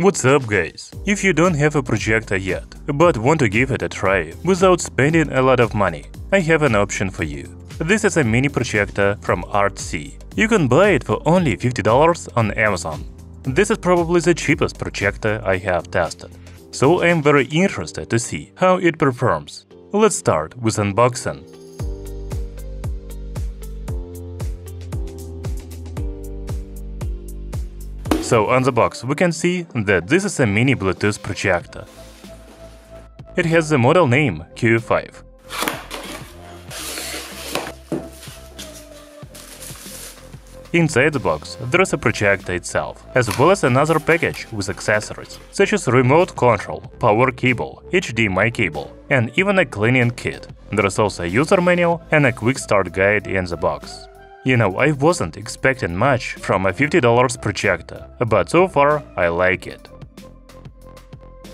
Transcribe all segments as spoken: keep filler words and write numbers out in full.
What's up, guys? If you don't have a projector yet, but want to give it a try without spending a lot of money, I have an option for you. This is a mini projector from ARTSEA. You can buy it for only fifty dollars on Amazon. This is probably the cheapest projector I have tested, so I am very interested to see how it performs. Let's start with unboxing. So on the box we can see that this is a mini Bluetooth projector. It has the model name Q five. Inside the box there is a projector itself, as well as another package with accessories, such as remote control, power cable, H D M I cable, and even a cleaning kit. There is also a user manual and a quick start guide in the box. You know, I wasn't expecting much from a fifty dollar projector, but so far I like it.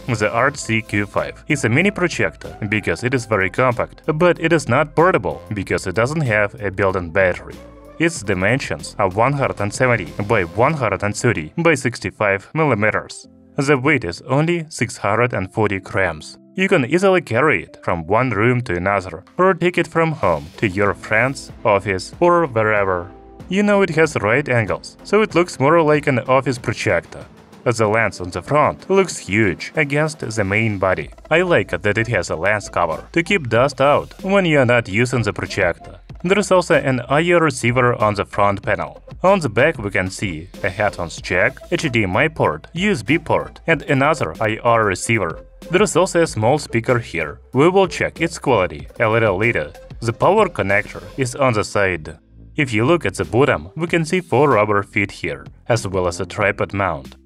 The ARTSEA Q five is a mini projector because it is very compact, but it is not portable because it doesn't have a built-in battery. Its dimensions are one hundred seventy by one hundred thirty by sixty-five millimeters. The weight is only six hundred forty grams. You can easily carry it from one room to another, or take it from home to your friend's office or wherever. You know, it has right angles, so it looks more like an office projector. The lens on the front looks huge against the main body. I like that it has a lens cover to keep dust out when you are not using the projector. There is also an I O receiver on the front panel. On the back we can see a headphones jack, H D M I port, U S B port, and another I R receiver. There is also a small speaker here. We will check its quality a little later. The power connector is on the side. If you look at the bottom, we can see four rubber feet here, as well as a tripod mount.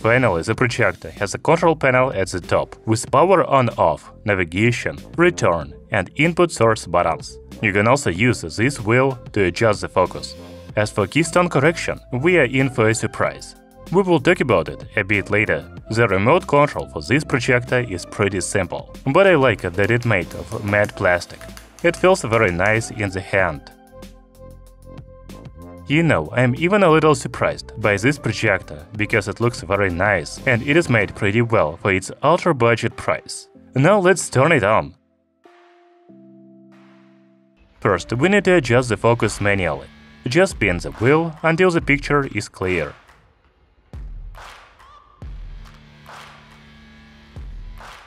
Finally, the projector has a control panel at the top with power on-off, navigation, return, and input source buttons. You can also use this wheel to adjust the focus. As for keystone correction, we are in for a surprise. We will talk about it a bit later. The remote control for this projector is pretty simple, but I like that it's made of matte plastic. It feels very nice in the hand. You know, I am even a little surprised by this projector because it looks very nice and it is made pretty well for its ultra-budget price. Now let's turn it on. First, we need to adjust the focus manually. Just spin the wheel until the picture is clear.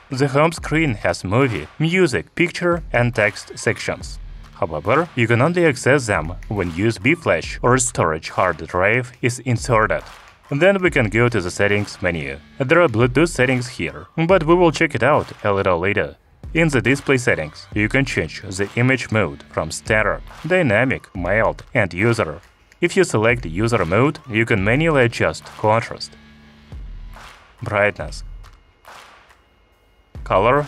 The home screen has movie, music, picture, and text sections. However, you can only access them when U S B flash or storage hard drive is inserted. Then we can go to the settings menu. There are Bluetooth settings here, but we will check it out a little later. In the display settings, you can change the image mode from standard, dynamic, mild, and user. If you select user mode, you can manually adjust contrast, brightness, color,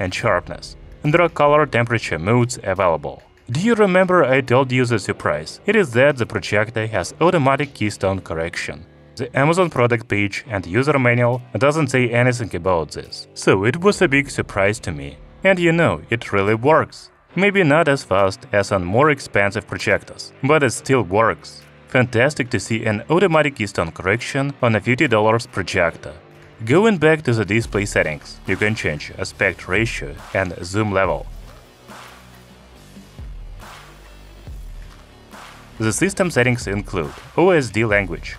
and sharpness. There are color temperature modes available. Do you remember I told you the surprise? It is that the projector has automatic keystone correction. The Amazon product page and user manual doesn't say anything about this, so it was a big surprise to me. And you know, it really works. Maybe not as fast as on more expensive projectors, but it still works. Fantastic to see an automatic keystone correction on a fifty dollar projector. Going back to the display settings, you can change aspect ratio and zoom level. The system settings include O S D language,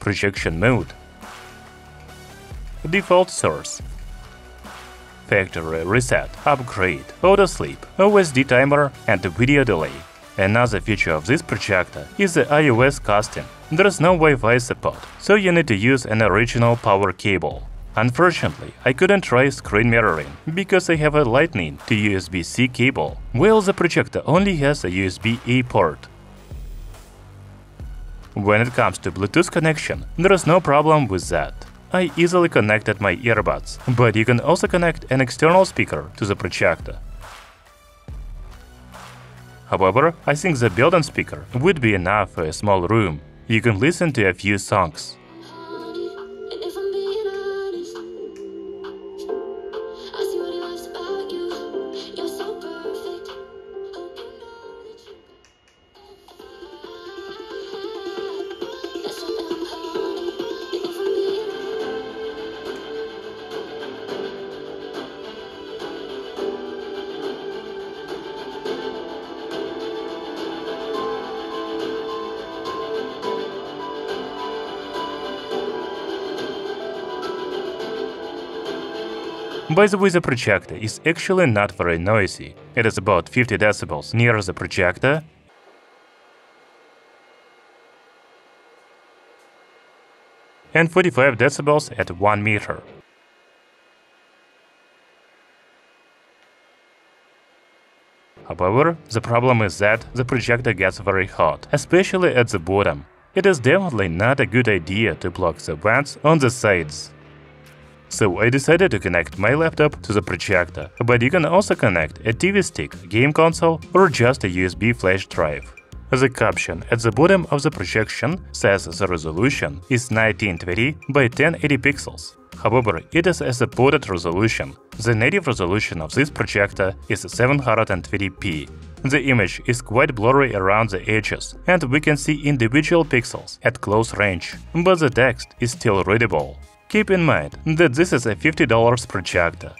projection mode, default source, factory reset, upgrade, auto sleep, O S D timer, and video delay. Another feature of this projector is the iOS casting. There is no Wi-Fi support, so you need to use an original power cable. Unfortunately, I couldn't try screen mirroring because I have a Lightning to U S B C cable, while the projector only has a U S B A port. When it comes to Bluetooth connection, there is no problem with that. I easily connected my earbuds, but you can also connect an external speaker to the projector. However, I think the built-in speaker would be enough for a small room. You can listen to a few songs. By the way, the projector is actually not very noisy. It is about fifty decibels near the projector. And forty-five decibels at one meter. However, the problem is that the projector gets very hot, especially at the bottom. It is definitely not a good idea to block the vents on the sides. So I decided to connect my laptop to the projector, but you can also connect a T V stick, game console or just a U S B flash drive. The caption at the bottom of the projection says the resolution is nineteen twenty by ten eighty pixels. However, it is a supported resolution. The native resolution of this projector is seven hundred twenty p. The image is quite blurry around the edges, and we can see individual pixels at close range, but the text is still readable. Keep in mind that this is a fifty dollar projector.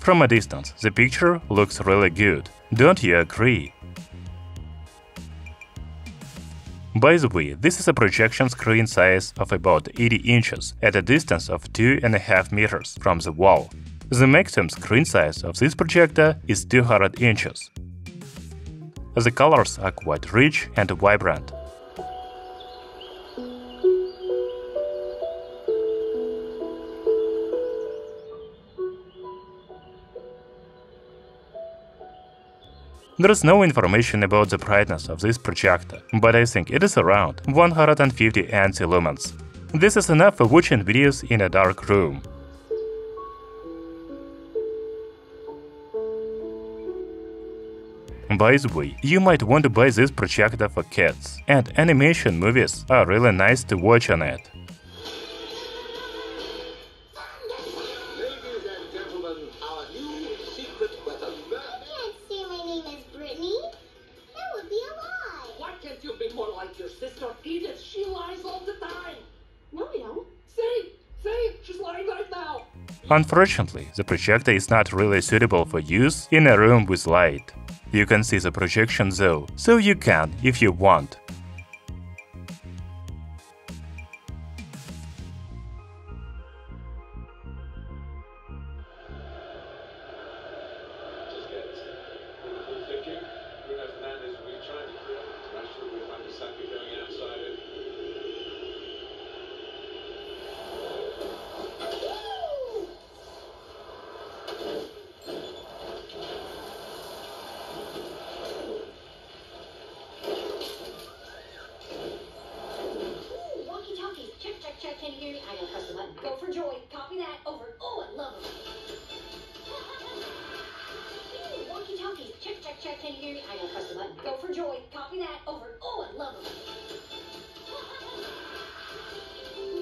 From a distance, the picture looks really good, don't you agree? By the way, this is a projection screen size of about eighty inches at a distance of two and a half meters from the wall. The maximum screen size of this projector is two hundred inches. The colors are quite rich and vibrant. There is no information about the brightness of this projector, but I think it is around one hundred fifty ANSI lumens. This is enough for watching videos in a dark room. By the way, you might want to buy this projector for kids, and animation movies are really nice to watch on it. Unfortunately, the projector is not really suitable for use in a room with light. You can see the projection though, so you can if you want.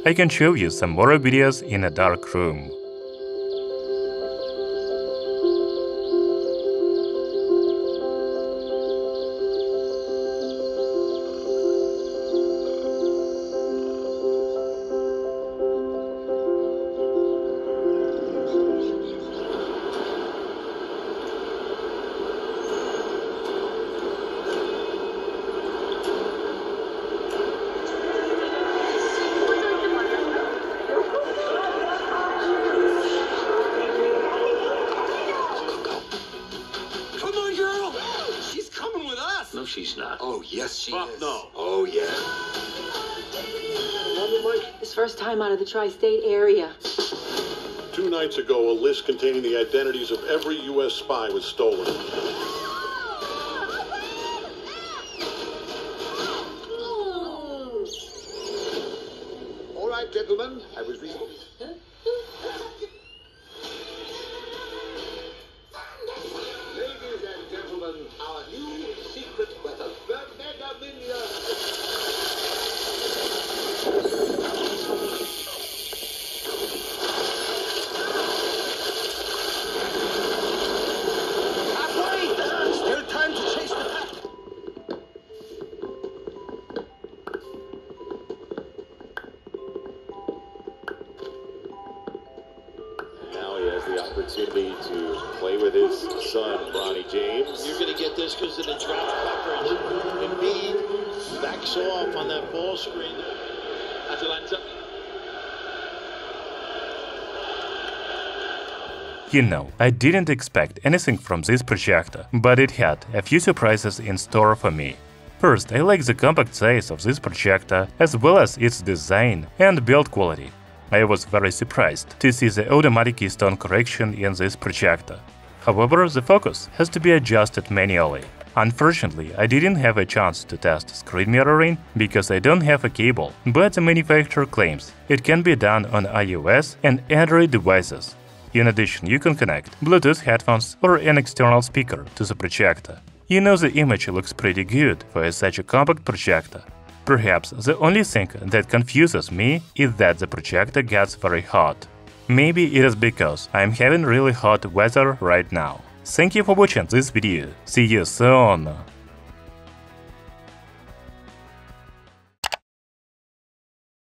I can show you some more videos in a dark room. She's not. Oh, yes, she Fuck is. No. Oh, yeah. His first time out of the tri-state area. Two nights ago, a list containing the identities of every U S spy was stolen. All right, gentlemen, I was reading. Opportunity to play with his son, Bronny James. You're going to get this because of the drop coverage. Embiid backs off on that ball screen. Atalanta. You know, I didn't expect anything from this project, but it had a few surprises in store for me. First, I like the compact size of this projector, as well as its design and build quality. I was very surprised to see the automatic keystone correction in this projector. However, the focus has to be adjusted manually. Unfortunately, I didn't have a chance to test screen mirroring because I don't have a cable, but the manufacturer claims it can be done on iOS and Android devices. In addition, you can connect Bluetooth headphones or an external speaker to the projector. You know, the image looks pretty good for such a compact projector. Perhaps the only thing that confuses me is that the projector gets very hot. Maybe it is because I'm having really hot weather right now. Thank you for watching this video. See you soon!